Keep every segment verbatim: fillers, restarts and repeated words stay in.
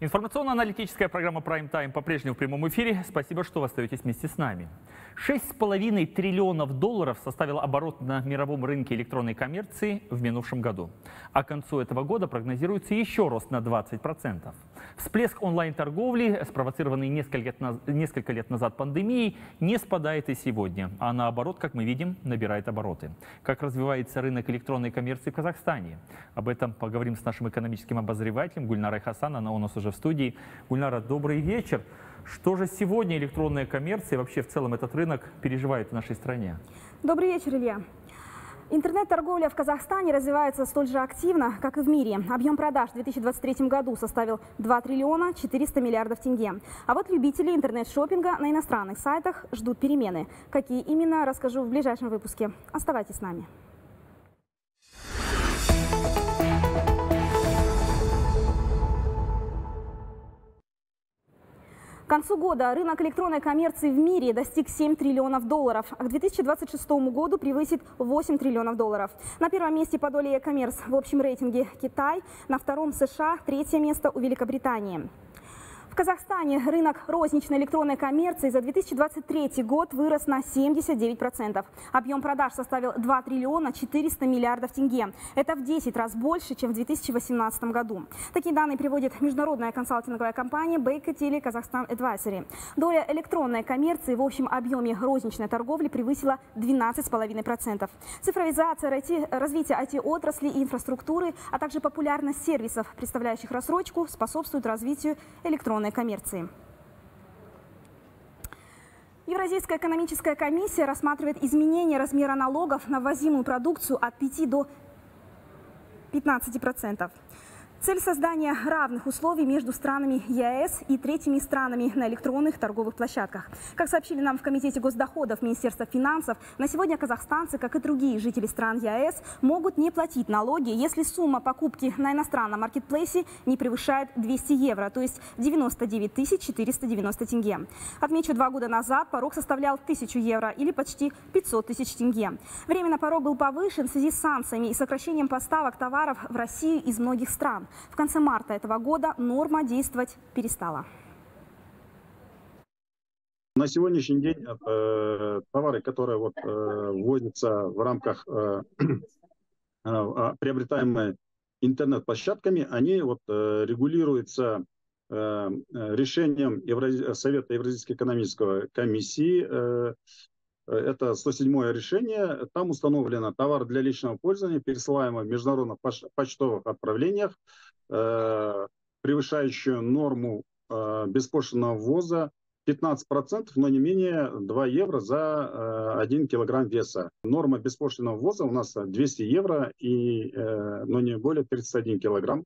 Информационно-аналитическая программа Prime Time по-прежнему в прямом эфире. Спасибо, что вы остаетесь вместе с нами. шесть с половиной триллионов долларов составил оборот на мировом рынке электронной коммерции в минувшем году. А к концу этого года прогнозируется еще рост на двадцать процентов. Всплеск онлайн-торговли, спровоцированный несколько лет назад пандемией, не спадает и сегодня. А наоборот, как мы видим, набирает обороты. Как развивается рынок электронной коммерции в Казахстане? Об этом поговорим с нашим экономическим обозревателем Гульнарой Хасан. Она у нас уже в студии. Гульнара, добрый вечер. Что же сегодня электронная коммерция и вообще в целом этот рынок переживает в нашей стране? Добрый вечер, Илья. Интернет-торговля в Казахстане развивается столь же активно, как и в мире. Объем продаж в две тысячи двадцать третьем году составил два триллиона четыреста миллиардов тенге. А вот любители интернет-шоппинга на иностранных сайтах ждут перемены. Какие именно, расскажу в ближайшем выпуске. Оставайтесь с нами. К концу года рынок электронной коммерции в мире достиг семи триллионов долларов, а к две тысячи двадцать шестому году превысит восемь триллионов долларов. На первом месте по доле e-commerce в общем рейтинге Китай, на втором США, третье место у Великобритании. В Казахстане рынок розничной электронной коммерции за две тысячи двадцать третий год вырос на семьдесят девять процентов. Объем продаж составил два триллиона четыреста миллиардов тенге. Это в десять раз больше, чем в две тысячи восемнадцатом году. Такие данные приводит международная консалтинговая компания BakerTele Kazakhstan Advisory. Доля электронной коммерции в общем объеме розничной торговли превысила двенадцать с половиной процентов. Цифровизация, развитие ай ти-отрасли и инфраструктуры, а также популярность сервисов, представляющих рассрочку, способствуют развитию электронной коммерции. Евразийская экономическая комиссия рассматривает изменение размера налогов на ввозимую продукцию от пяти до пятнадцати процентов. Цель создания равных условий между странами ЕС и третьими странами на электронных торговых площадках. Как сообщили нам в Комитете госдоходов Министерства финансов, на сегодня казахстанцы, как и другие жители стран ЕС, могут не платить налоги, если сумма покупки на иностранном маркетплейсе не превышает двухсот евро, то есть девяноста девяти тысяч четырёхсот девяноста тенге. Отмечу, два года назад порог составлял тысячу евро или почти пятьсот тысяч тенге. Временно порог был повышен в связи с санкциями и сокращением поставок товаров в Россию из многих стран. В конце марта этого года норма действовать перестала. На сегодняшний день э, товары, которые вот, э, ввозятся в рамках э, э, приобретаемые интернет-площадками, они вот, э, регулируются э, решением Евразий... Совета Евразийской экономической комиссии. Э, Это сто седьмое решение. Там установлено: товар для личного пользования, пересылаемый в международных почтовых отправлениях, превышающую норму беспошлинного ввоза пятнадцать процентов, но не менее два евро за один килограмм веса. Норма беспошлинного ввоза у нас двести евро, и, но не более тридцати одного килограмма.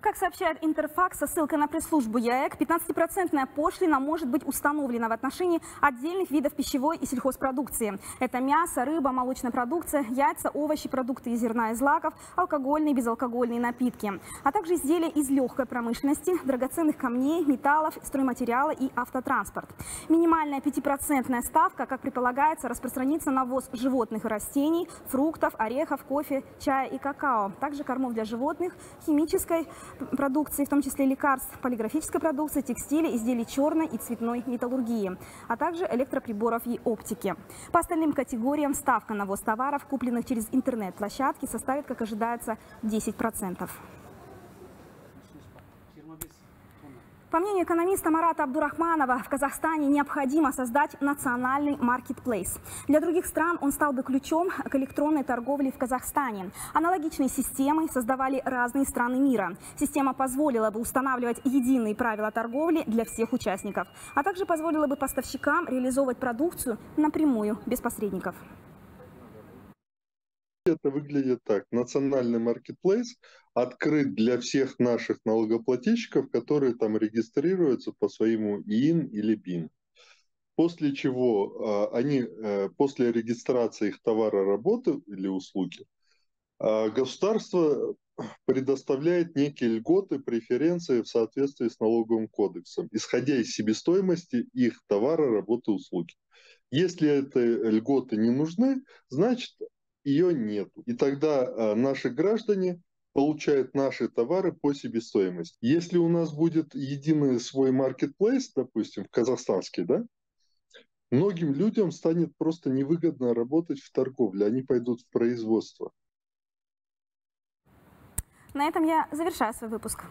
Как сообщает Интерфакс, со ссылкой на пресс-службу ЯЭК, пятнадцатипроцентная пошлина может быть установлена в отношении отдельных видов пищевой и сельхозпродукции. Это мясо, рыба, молочная продукция, яйца, овощи, продукты из зерна и злаков, алкогольные и безалкогольные напитки, а также изделия из легкой промышленности, драгоценных камней, металлов, стройматериала и автотранспорт. Минимальная пятипроцентная ставка, как предполагается, распространится на ввоз животных и растений, фруктов, орехов, кофе, чая и какао, также кормов для животных, химической продукции, в том числе лекарств, полиграфической продукции, текстиля, изделий черной и цветной металлургии, а также электроприборов и оптики. По остальным категориям ставка на ввоз товаров, купленных через интернет-площадки, составит, как ожидается, десять процентов. По мнению экономиста Марата Абдурахманова, в Казахстане необходимо создать национальный маркетплейс. Для других стран он стал бы ключом к электронной торговле в Казахстане. Аналогичные системы создавали разные страны мира. Система позволила бы устанавливать единые правила торговли для всех участников, а также позволила бы поставщикам реализовывать продукцию напрямую, без посредников. Это выглядит так. Национальный маркетплейс открыт для всех наших налогоплательщиков, которые там регистрируются по своему ИИН или БИН. После чего они, после регистрации их товара, работы или услуги, государство предоставляет некие льготы, преференции в соответствии с налоговым кодексом, исходя из себестоимости их товара, работы, услуги. Если эти льготы не нужны, значит, ее нет. И тогда наши граждане получают наши товары по себестоимости. Если у нас будет единый свой маркетплейс, допустим, казахстанский, да, многим людям станет просто невыгодно работать в торговле, они пойдут в производство. На этом я завершаю свой выпуск.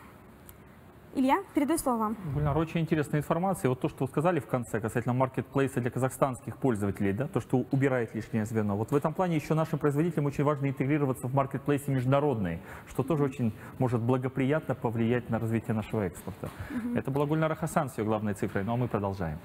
Илья, передаю слово вам. Гульнара, очень интересная информация. Вот то, что вы сказали в конце касательно маркетплейса для казахстанских пользователей, да, то, что убирает лишнее звено. Вот в этом плане еще нашим производителям очень важно интегрироваться в маркетплейсы международные, что тоже очень может благоприятно повлиять на развитие нашего экспорта. Угу. Это была Гульнара Хасан с ее главной цифрой, но мы продолжаем.